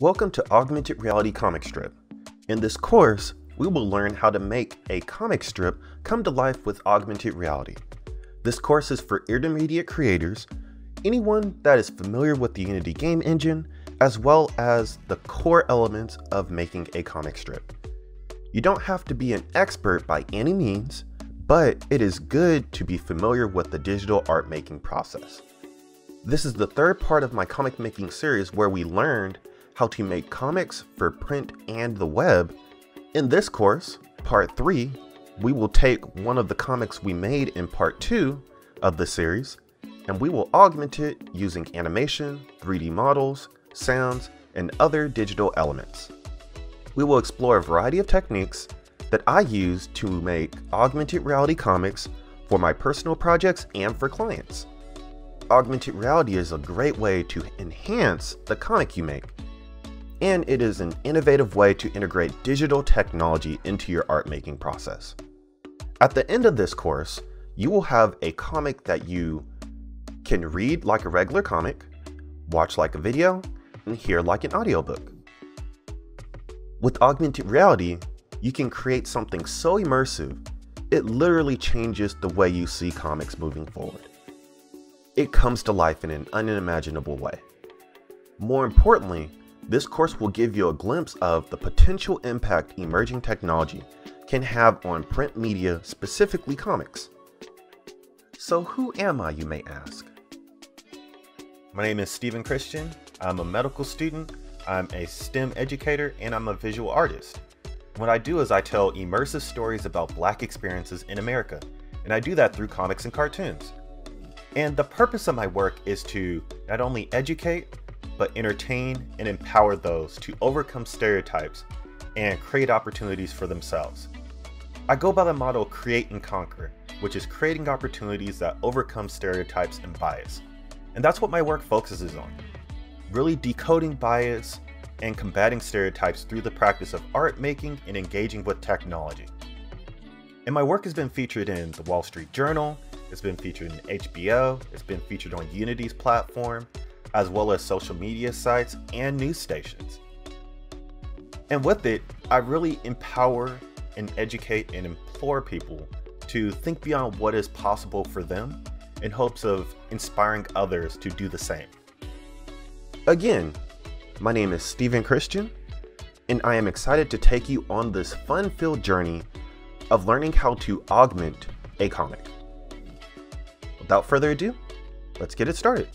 Welcome to Augmented Reality Comic Strip. In this course, we will learn how to make a comic strip come to life with augmented reality. This course is for intermediate creators, anyone that is familiar with the Unity Game Engine, as well as the core elements of making a comic strip. You don't have to be an expert by any means, but it is good to be familiar with the digital art making process. This is the third part of my comic making series where we learned how to make comics for print and the web. In this course, part 3, we will take one of the comics we made in part 2 of the series, and we will augment it using animation, 3D models, sounds, and other digital elements. We will explore a variety of techniques that I use to make augmented reality comics for my personal projects and for clients. Augmented reality is a great way to enhance the comic you make, and it is an innovative way to integrate digital technology into your art making process. At the end of this course, you will have a comic that you can read like a regular comic, watch like a video, and hear like an audiobook. With augmented reality, you can create something so immersive, it literally changes the way you see comics moving forward. It comes to life in an unimaginable way. More importantly, this course will give you a glimpse of the potential impact emerging technology can have on print media, specifically comics. So who am I, you may ask? My name is Steven Christian. I'm a medical student, I'm a STEM educator, and I'm a visual artist. What I do is I tell immersive stories about Black experiences in America, and I do that through comics and cartoons. And the purpose of my work is to not only educate, but entertain and empower those to overcome stereotypes and create opportunities for themselves. I go by the motto create and conquer, which is creating opportunities that overcome stereotypes and bias. And that's what my work focuses on, really decoding bias and combating stereotypes through the practice of art making and engaging with technology. And my work has been featured in the Wall Street Journal, it's been featured in HBO, it's been featured on Unity's platform, as well as social media sites and news stations. And with it, I really empower and educate and implore people to think beyond what is possible for them, in hopes of inspiring others to do the same. Again, my name is Steven Christian, and I am excited to take you on this fun-filled journey of learning how to augment a comic. Without further ado, let's get it started.